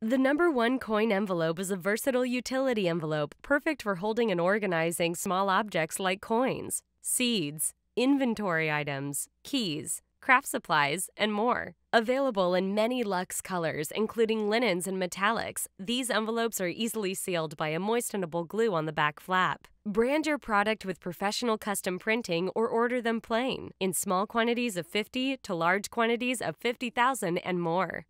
The number one coin envelope is a versatile utility envelope, perfect for holding and organizing small objects like coins, seeds, inventory items, keys, craft supplies, and more. Available in many luxe colors, including linens and metallics, these envelopes are easily sealed by a moistenable glue on the back flap. Brand your product with professional custom printing or order them plain, in small quantities of 50 to large quantities of 50,000 and more.